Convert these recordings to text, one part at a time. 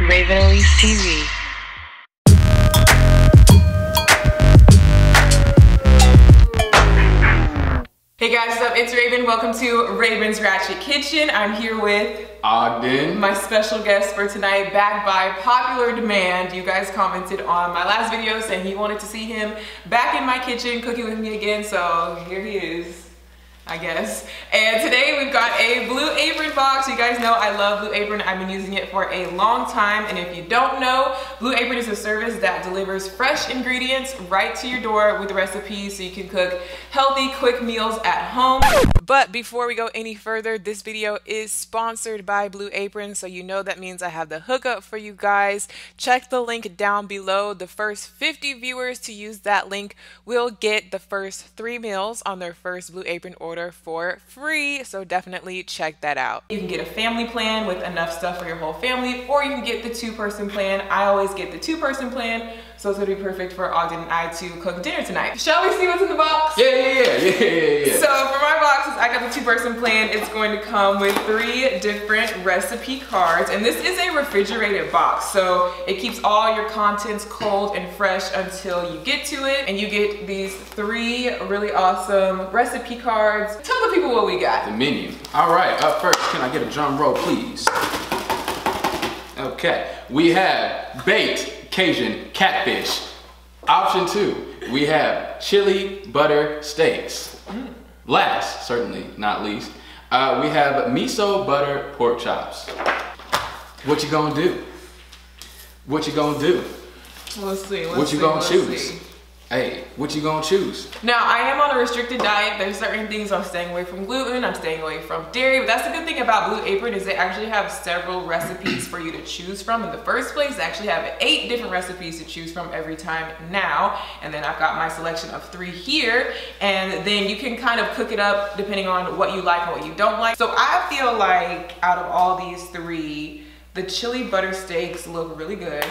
Raven Elyse TV. Hey guys, what's up? It's Raven. Welcome to Raven's Ratchet Kitchen. I'm here with Ogden, my special guest for tonight, back by popular demand. You guys commented on my last video saying you wanted to see him back in my kitchen cooking with me again, so here he is, I guess. And today we've got a Blue Apron box. You guys know I love Blue Apron. I've been using it for a long time, and if you don't know, Blue Apron is a service that delivers fresh ingredients right to your door with recipes so you can cook healthy, quick meals at home. But before we go any further, this video is sponsored by Blue Apron, so you know that means I have the hookup for you guys. Check the link down below. The first 50 viewers to use that link will get the first 3 meals on their first Blue Apron order for free, so definitely check that out. You can get a family plan with enough stuff for your whole family, or you can get the 2-person plan. I always get the 2-person plan, so it's gonna be perfect for Ogden and I to cook dinner tonight. Shall we see what's in the box? Yeah. So for my box, I got the 2-person plan. It's going to come with 3 different recipe cards, and this is a refrigerated box, so it keeps all your contents cold and fresh until you get to it. And you get these 3 really awesome recipe cards. Tell the people what we got. The menu. All right, up first, can I get a drum roll, please? Okay, we have baked Cajun catfish. Option 2, we have chili butter steaks. Last, certainly not least, we have miso butter pork chops. What you gonna do? What you gonna do? We'll see. What you gonna choose? Hey, what you gonna choose? Now, I am on a restricted diet. There's certain things I'm staying away from gluten, I'm staying away from dairy, but that's the good thing about Blue Apron is they actually have several recipes for you to choose from in the first place. They actually have 8 different recipes to choose from every time now, and then I've got my selection of 3 here, and then you can kind of cook it up depending on what you like and what you don't like. So I feel like out of all these 3, the chili butter steaks look really good.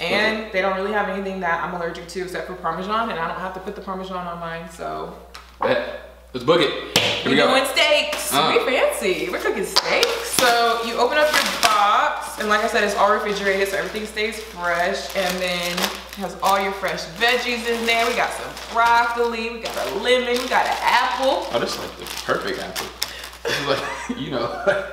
And they don't really have anything that I'm allergic to except for Parmesan, and I don't have to put the Parmesan on mine, so. Bet. Let's book it. Here we go. We're doing steaks. We fancy. We're cooking steaks. So you open up your box, and like I said, it's all refrigerated, so everything stays fresh, and then it has all your fresh veggies in there. We got some broccoli, we got a lemon, we got an apple. Oh, this is like the perfect apple. This is like, you know.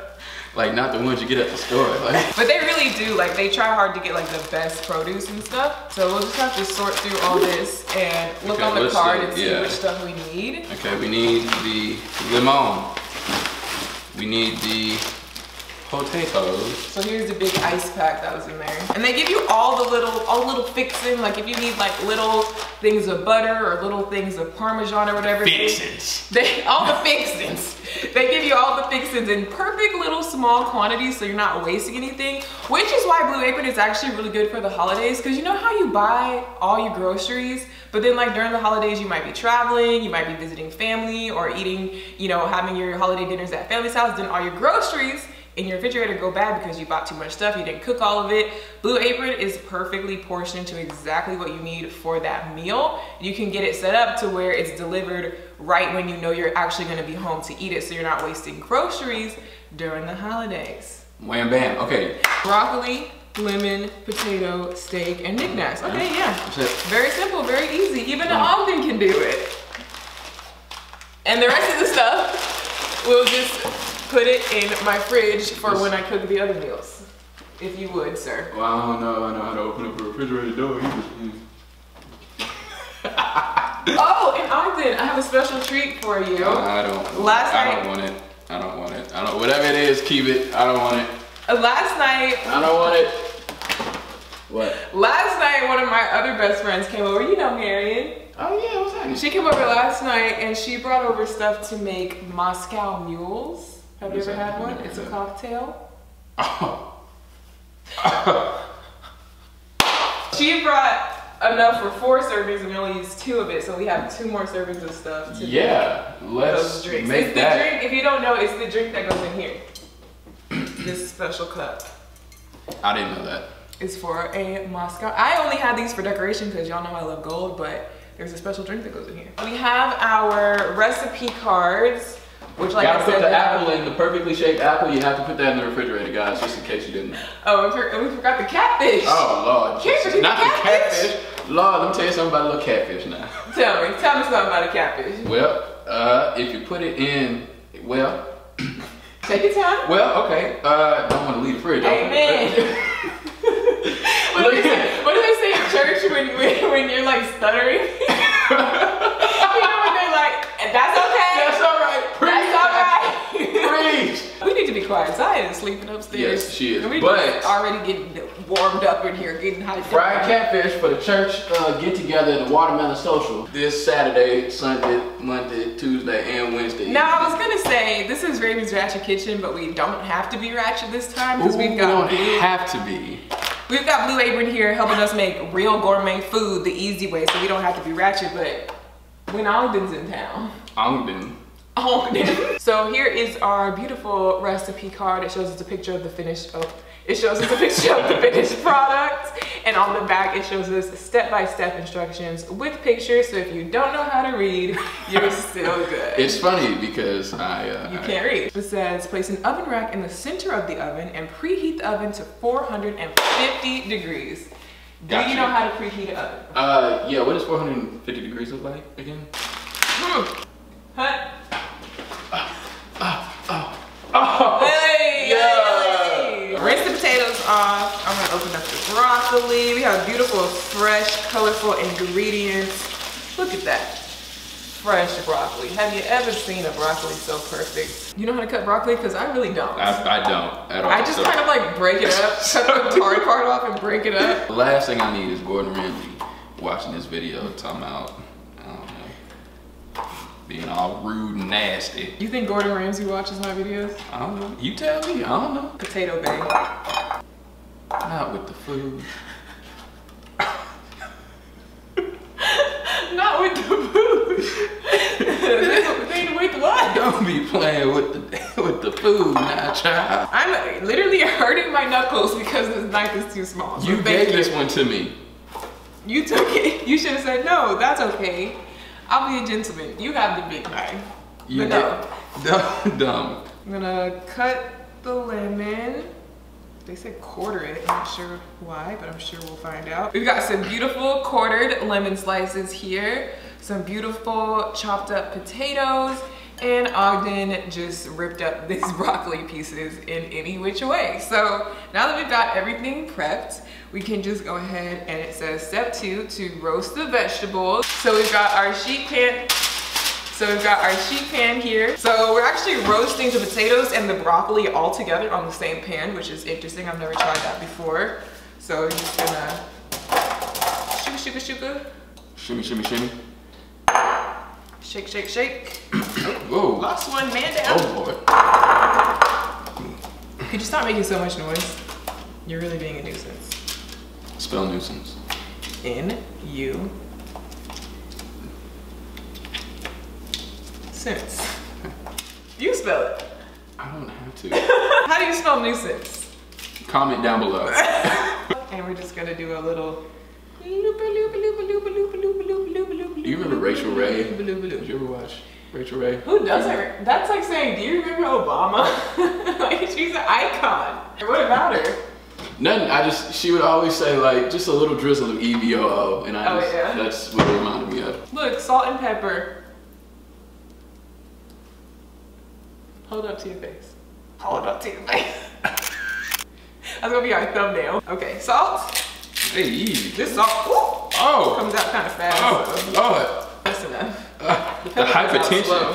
Like not the ones you get at the store. Like. But they really do, like they try hard to get like the best produce and stuff. So we'll just have to sort through all this and look on the card and see which stuff we need. Okay, we need the lemon. We need the potatoes. So here's the big ice pack that was in there. And they give you all the little fixin', like if you need like little things of butter or little things of Parmesan or whatever. Fixins. All the fixins. They give you all the fixins in perfect little small quantities so you're not wasting anything, which is why Blue Apron is actually really good for the holidays, because you know how you buy all your groceries, but then like during the holidays you might be traveling, you might be visiting family or eating, you know, having your holiday dinners at family's house, then all your groceries in your refrigerator go bad because you bought too much stuff, you didn't cook all of it. Blue Apron is perfectly portioned to exactly what you need for that meal. You can get it set up to where it's delivered right when you know you're actually gonna be home to eat it, so you're not wasting groceries during the holidays. Wham bam, okay. Broccoli, lemon, potato, steak, and knickknacks. Okay, yeah, very simple, very easy. Even an Ogden can do it. And the rest of the stuff, we'll just put it in my fridge for when I cook the other meals, if you would, sir. Well, I don't know. I know how to open up a refrigerator door. Oh, and Ogden, I have a special treat for you. No, I don't. I don't want it. Whatever it is, keep it. I don't want it. Last night. I don't want it. What? Last night, one of my other best friends came over. You know, Marion. Oh yeah, what's happening? She came over last night and she brought over stuff to make Moscow mules. Have you ever had one? It's a cocktail. She brought enough for 4 servings and we only used 2 of it, so we have 2 more servings of stuff to make. Let's drink that. The drink, if you don't know, it's the drink that goes in here. This special cup. I didn't know that. It's for a Moscow. I only had these for decoration because y'all know I love gold, but there's a special drink that goes in here. We have our recipe cards. Which, like I said, put the apple in, the perfectly shaped apple. You have to put that in the refrigerator, guys, just in case you didn't know. Oh, and we forgot the catfish. Oh, Lord. Can't forget the catfish. Not the catfish. Lord, let me tell you something about a little catfish now. Tell me something about a catfish. Well, if you put it in, well. Take your time. Well, okay. Don't want to leave the fridge. Amen. What do they say in church when you're like stuttering? You know when they're like, that's okay. That's all right. Preach. That's all right. Preach. We need to be quiet. Zion is sleeping upstairs. Yes, she is. And we already getting warmed up in here, getting hot. Fried catfish for the church get-together, the Watermelon Social. This Saturday, Sunday, Monday, Tuesday, and Wednesday. Now, I was going to say, this is Raven's Ratchet Kitchen, but we don't have to be ratchet this time. Because we don't have to be. We've got Blue Apron here helping us make real gourmet food the easy way, so we don't have to be ratchet, but when Ogden's in town. Ogden. Ogden. So here is our beautiful recipe card. It shows us a picture of the finished, it shows us a picture of the finished product, and on the back it shows us step-by-step instructions with pictures, so if you don't know how to read, you're still good. It's funny because you can't read. It says, place an oven rack in the center of the oven and preheat the oven to 450 degrees. Gotcha. Do you know how to preheat an oven? Yeah, what does 450 degrees look like again? Huh? Hey! Yeah. Rinse the potatoes off. I'm gonna open up the broccoli. We have beautiful, fresh, colorful ingredients. Look at that. Fresh broccoli. Have you ever seen a broccoli so perfect? You know how to cut broccoli? Because I really don't. I don't at all. I just kind of like break it up, cut the hard part off and break it up. The last thing I need is Gordon Ramsay watching this video talking about, I don't know, being all rude and nasty. You think Gordon Ramsay watches my videos? I don't know. You tell me. I don't know. Potato bake. Not with the food. Not with the food. With what? Don't be playing with the food now, child. I'm literally hurting my knuckles because this knife is too small. So you gave this one to me. You took it. You should have said no. That's okay. I'll be a gentleman. You have the big knife. You know. Dumb. I'm gonna cut the lemon. They said quarter it. I'm not sure why, but I'm sure we'll find out. We've got some beautiful quartered lemon slices here. Some beautiful chopped up potatoes. And Ogden just ripped up these broccoli pieces in any which way. So now that we've got everything prepped, we can just go ahead and it says step 2 to roast the vegetables. So we've got our sheet pan. Here. So we're actually roasting the potatoes and the broccoli all together on the same pan, which is interesting. I've never tried that before. So we're just gonna shimmy shimmy. Shake, shake, shake. Whoa. Lost one, man down. Oh, boy. Could you stop making so much noise? You're really being a nuisance. Spell nuisance. N-U. Sense. You spell it. I don't have to. How do you spell nuisance? Comment down below. And we're just gonna do a little... You remember Rachel Ray? Did you ever watch Rachel Ray? Who doesn't? That's like saying, do you remember Obama? Like, she's an icon. What about her? Nothing. She would always say, like, just a little drizzle of EVOO. And that's what it reminded me of. Look, salt and pepper. Hold up to your face. Hold up to your face. That's gonna be our thumbnail. Okay, salt. Hey, this salt. Oh, comes out kind of fast. Oh, Lord. That's enough. The hypertension.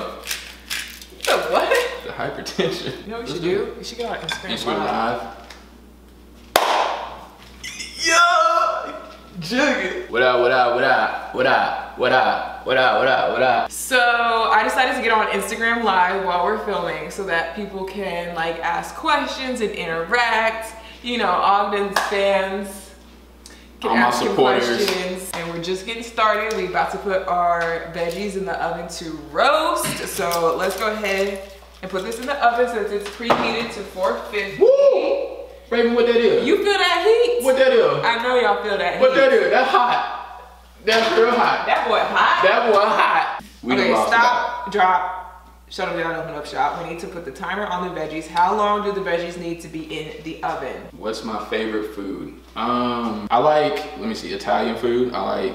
The what? The hypertension. You know what you should do? You should go out and Instagram Live. Yo! Juggy. What up? So I decided to get on Instagram Live while we're filming so that people can like ask questions and interact. You know, Ogden's fans. All my supporters. And we're just getting started. We're about to put our veggies in the oven to roast. So let's go ahead and put this in the oven since it's preheated to 450. Woo! Raven, what that is? You feel that heat? What that is? I know y'all feel that heat. What that is? That's hot. That's real hot. That boy hot? That boy hot. Okay, stop, drop, shut them down, open up shop. We need to put the timer on the veggies. How long do the veggies need to be in the oven? What's my favorite food? I like, let me see, Italian food. I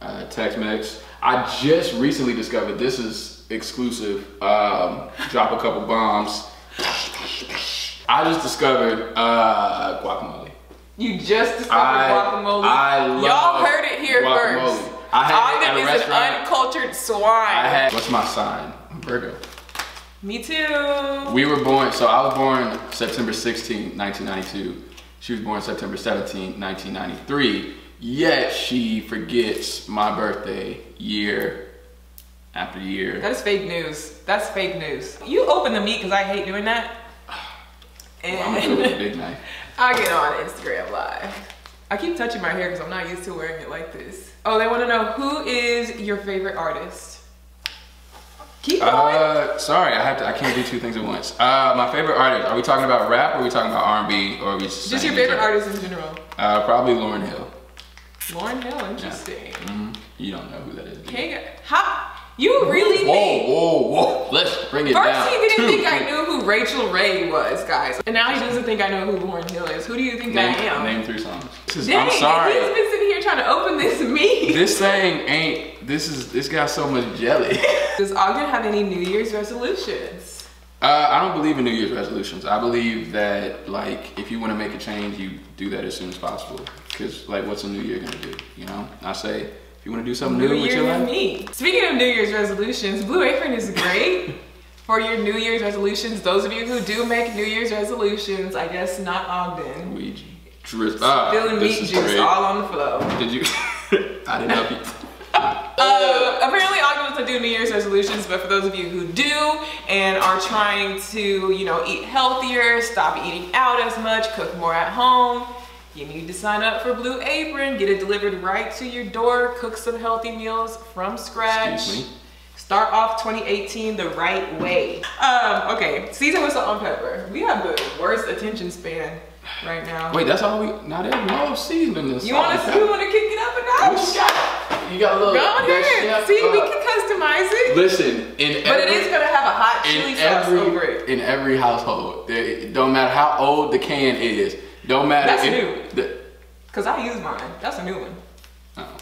like Tex-Mex. I just recently discovered, this is exclusive, drop a couple bombs. I just discovered guacamole. You just discovered guacamole? I love guacamole. Y'all heard it here first. Ogden is an uncultured swine. What's my sign? Virgo. Me too. We were born, so I was born September 16, 1992. She was born September 17, 1993. Yet she forgets my birthday year after year. That's fake news. That's fake news. You open the meat because I hate doing that. And well, I'm gonna go with a big knife. I get on Instagram Live. I keep touching my hair because I'm not used to wearing it like this. Oh, they want to know, who is your favorite artist? Keep going. Sorry, I can't do two things at once. My favorite artist. Are we talking about rap? Or are we talking about R&B? Or are we just your favorite artist in general? Probably Lauryn Hill. Lauryn Hill, interesting. Yeah. Mm-hmm. You don't know who that is. Okay, how you really? Whoa, think? Whoa, whoa! Let's bring it down. First, he didn't think I knew who Rachel Ray was, guys, and now he doesn't think I know who Lauryn Hill is. Who do you think I am? Name three songs. Dang, I'm sorry. He's been sitting here trying to open this meat. This thing ain't. This got so much jelly. Does Ogden have any New Year's resolutions? I don't believe in New Year's resolutions. I believe that, like, if you want to make a change, you do that as soon as possible. Because, like, what's a new year gonna do? You know? I say, if you want to do something new with your life. Me. Speaking of New Year's resolutions, Blue Apron is great for your New Year's resolutions. Those of you who do make New Year's resolutions, I guess not Ogden. We drift up. Spilling meat juice all on the floor. Did you? I didn't help you. Apparently Ogden doesn't do New Year's resolutions, but for those of you who do and are trying to, you know, eat healthier, stop eating out as much, cook more at home, you need to sign up for Blue Apron, get it delivered right to your door, cook some healthy meals from scratch. Excuse me. Start off 2018 the right way. Okay, season with salt and pepper. We have the worst attention span right now. Wait, that's all we, now there's no seasoning this. You wanna kick it up a notch? You got a little. Go ahead. See, we can customize it. Listen, but it is gonna have a hot chili sauce over it. In every household, it don't matter how old the can is. Don't matter. That's new. Cause I use mine. That's a new one. Oh,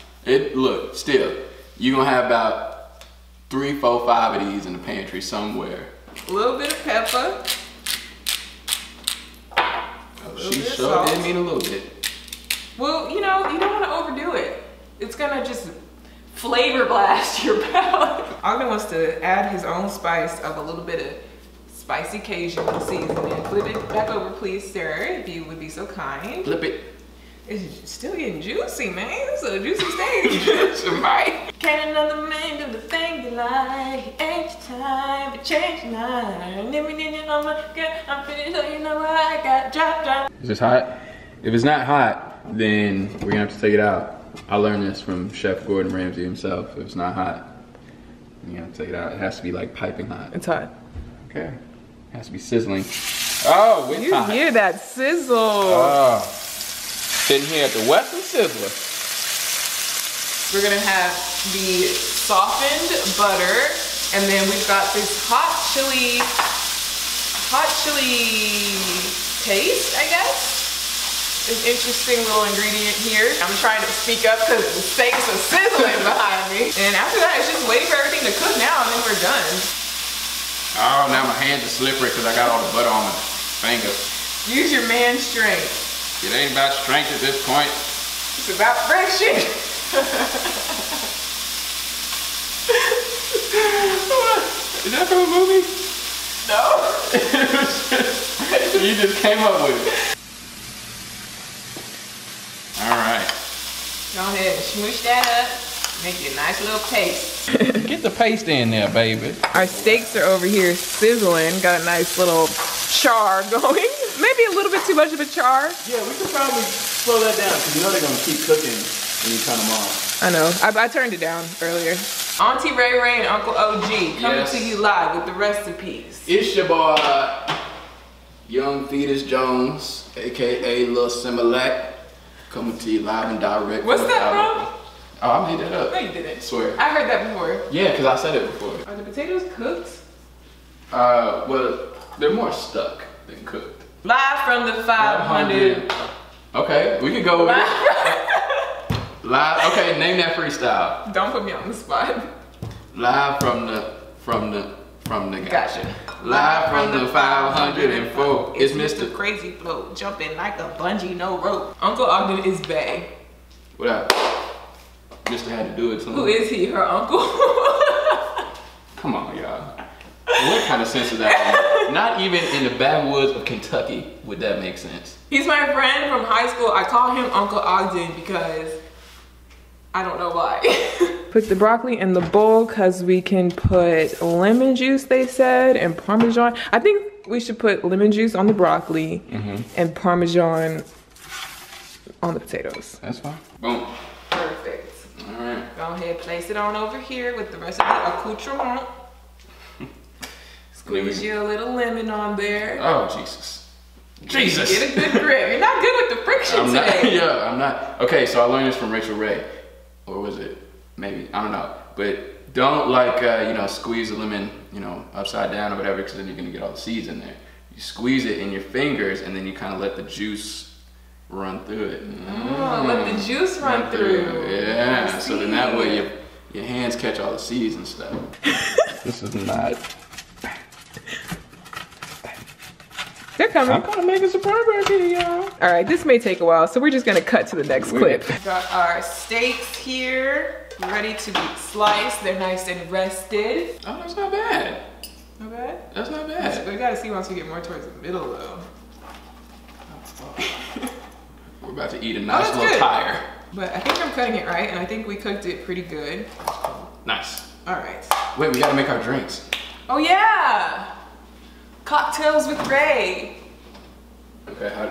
look, still, you gonna have about 3, 4, 5 of these in the pantry somewhere. A little bit of pepper. She sure did mean a little bit. Well, you know, you don't want to overdo it. It's gonna just flavor blast your palate. Ogden wants to add his own spice of a little bit of spicy Cajun seasoning. Flip it back over, please, sir, if you would be so kind. Flip it. It's still getting juicy, man. This is a juicy steak. Right? Can another man do the thing they like? Ain't time to change mine. Never did it on my girl. I'm finished, so you know what I got. Drop, drop. Is this hot? If it's not hot, then we're gonna have to take it out. I learned this from Chef Gordon Ramsay himself. If it's not hot, you gotta take it out. It has to be like piping hot. It's hot. Okay. It has to be sizzling. Oh, it's hot. You hear that sizzle. Oh. Sitting here at the Western Sizzler. We're gonna have the softened butter, and then we've got this hot chili paste, I guess. An interesting little ingredient here. I'm trying to speak up because the steaks are sizzling behind me. And after that, it's just waiting for everything to cook now, and then we're done. Oh, now my hands are slippery because I got all the butter on my fingers. Use your man strength. It ain't about strength at this point. It's about friction. Is that from a movie? No. You just came up with it. All right. Go ahead and smoosh that up. Make it a nice little paste. Get the paste in there, baby. Our steaks are over here sizzling. Got a nice little char going. Maybe a little bit too much of a char. Yeah, we could probably slow that down because you know they're gonna keep cooking when you turn them off. I know. I turned it down earlier. Auntie Ray Ray and Uncle OG coming to you live with the recipes. It's your boy, Young Fetus Jones, aka Lil Similac, coming to you live and direct. What's that from? Oh, I made that up. No, you didn't. I swear. I heard that before. Yeah, because I said it before. Are the potatoes cooked? Well, they're more stuck than cooked. Live from the 500. Okay, we can go with it. Live. Okay, name that freestyle. Don't put me on the spot. Live from the gotcha. Live from the 504. It's Mr. Crazy Flow jumping like a bungee, no rope. Uncle Ogden is bae. What up? Mr. Had to do it to him. Who is he? Her uncle? Come on, y'all. What kind of sense is that? Not even in the backwoods of Kentucky would that make sense. He's my friend from high school. I call him Uncle Ogden because I don't know why. Put the broccoli in the bowl because we can put lemon juice, they said, and Parmesan. I think we should put lemon juice on the broccoli and Parmesan on the potatoes. That's fine. Boom. Perfect. All right. Go ahead, place it on over here with the rest of the accoutrement. Squeeze you a little lemon on there. Oh, Jesus. Jesus. Get a good grip. You're not good with the friction today. Yeah, I'm not. Okay, so I learned this from Rachel Ray. Or was it? Maybe. I don't know. But don't like, you know, squeeze the lemon, you know, upside down or whatever, because then you're going to get all the seeds in there. You squeeze it in your fingers and then you kind of let the juice run through it. Oh, let the juice run through. Yeah. So then that way your hands catch all the seeds and stuff. This is not. They're coming. I'm gonna make a surprise video, y'all. All right, this may take a while, so we're just gonna cut to the next clip. We got our steaks here, ready to be sliced. They're nice and rested. Oh, that's not bad. Not bad? That's not bad. That's, we gotta see once we get more towards the middle, though. We're about to eat a nice little tire. But I think I'm cutting it right, and I think we cooked it pretty good. Nice. All right. Wait, we gotta make our drinks. Oh, yeah. Cocktails with Gray. Okay, how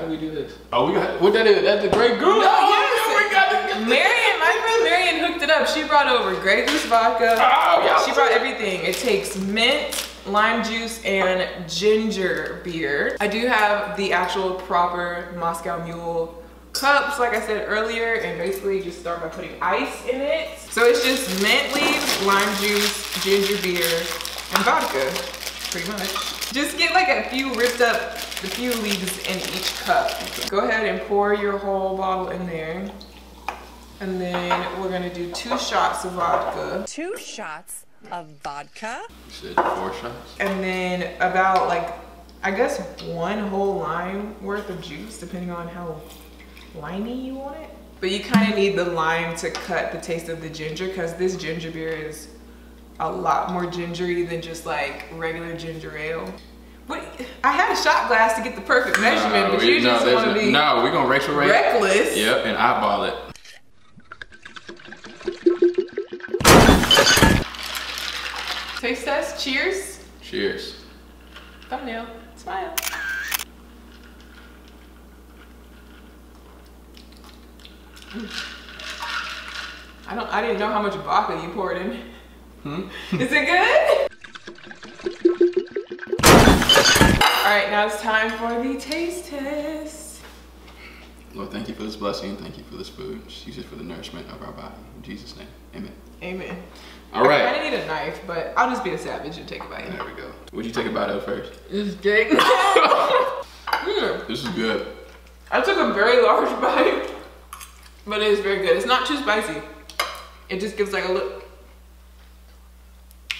do we do this? Oh, we got, what that is, that's the Gray Goose. No, we got Marion, my friend Marion hooked it up. She brought over Gray Goose vodka. Oh, yeah. She brought everything. It takes mint, lime juice, and ginger beer. I do have the actual proper Moscow Mule cups, like I said earlier, and basically just start by putting ice in it. So it's just mint leaves, lime juice, ginger beer, and vodka. Pretty much. Just get like a few leaves in each cup. Go ahead and pour your whole bottle in there. And then we're gonna do 2 shots of vodka. 2 shots of vodka? You said 4 shots? And then about like, I guess 1 whole lime worth of juice, depending on how limey you want it. But you kind of need the lime to cut the taste of the ginger because this ginger beer is a lot more gingery than just like regular ginger ale. What, I had a shot glass to get the perfect measurement, but you just want to be we're gonna Rachel Ray reckless. Yep, and eyeball it. Taste test, cheers. Cheers. Thumbnail, smile. I didn't know how much vodka you poured in. Is it good? All right, now it's time for the taste test. Lord, thank you for this blessing. Thank you for this food. Just use it for the nourishment of our body. In Jesus' name, amen. Amen. All right. I kinda need a knife, but I'll just be a savage and take a bite. There we go. Would you take a bite of first? It's big. This is good. I took a very large bite, but it is very good. It's not too spicy. It just gives like a little.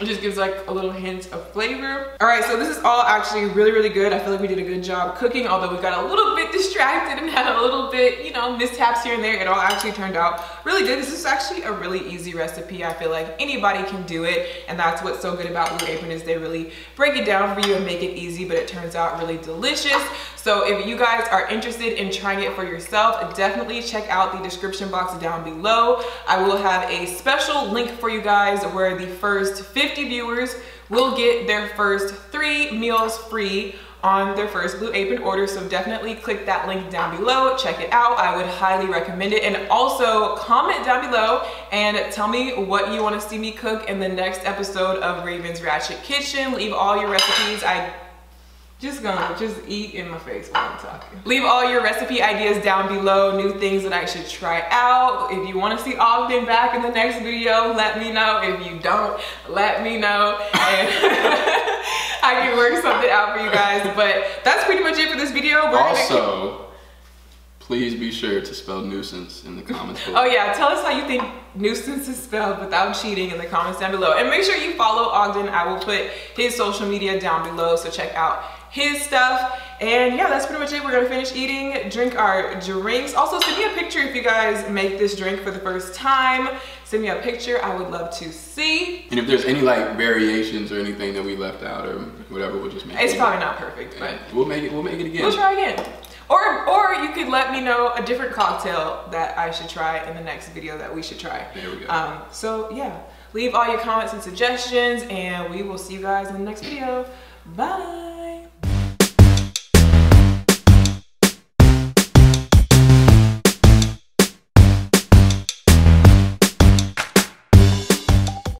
It just gives like a little hint of flavor. All right, so this is all actually really, really good. I feel like we did a good job cooking, although we got a little bit distracted and had a little bit, you know, mishaps here and there. It all actually turned out really good. This is actually a really easy recipe. I feel like anybody can do it, and that's what's so good about Blue Apron is they really break it down for you and make it easy, but it turns out really delicious. So if you guys are interested in trying it for yourself, definitely check out the description box down below. I will have a special link for you guys where the first 50 viewers will get their first 3 meals free on their first Blue Apron order. So definitely click that link down below, check it out. I would highly recommend it. And also comment down below and tell me what you want to see me cook in the next episode of Raven's Ratchet Kitchen. Leave all your recipes. I Just gonna just eat in my face while I'm talking. Leave all your recipe ideas down below, new things that I should try out. If you wanna see Ogden back in the next video, let me know. If you don't, let me know. And I can work something out for you guys. But that's pretty much it for this video. We're also, please be sure to spell nuisance in the comments below. Oh yeah, tell us how you think nuisance is spelled without cheating in the comments down below. And make sure you follow Ogden. I will put his social media down below, so check out his stuff. And yeah, that's pretty much it. We're gonna finish eating, drink our drinks. Also, send me a picture if you guys make this drink for the first time. Send me a picture, I would love to see. And if there's any like variations or anything that we left out or whatever, we'll just make it. It's probably not perfect, but we'll make it again. We'll try again. Or you could let me know a different cocktail that I should try in the next video that we should try. There we go. So yeah, leave all your comments and suggestions, and we will see you guys in the next video. Bye.